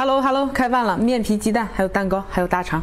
Hello， 开饭了，面皮、鸡蛋，还有蛋糕，还有大肠。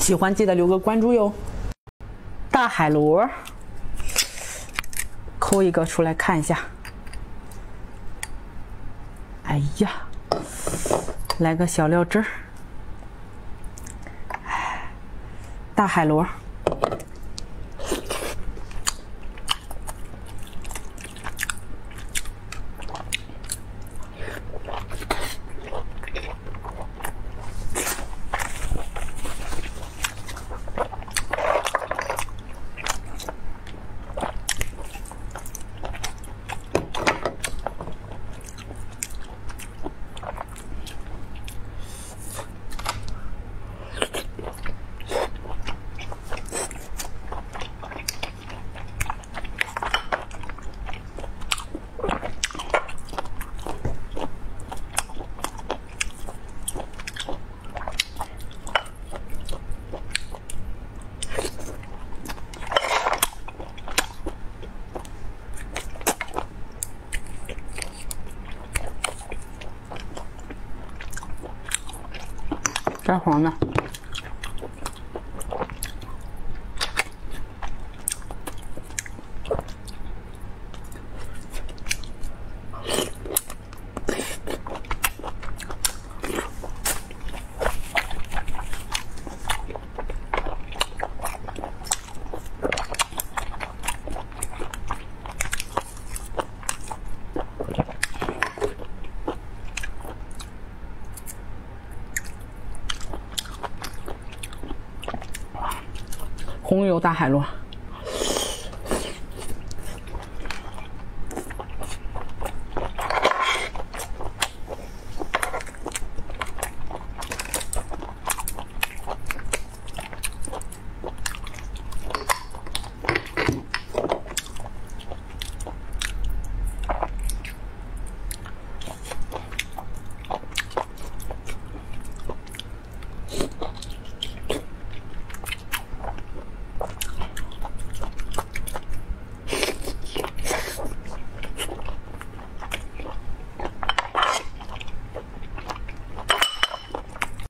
喜欢记得留个关注哟。大海螺，抠一个出来看一下。哎呀，来个小料汁儿。大海螺。带黄的。红油大海螺。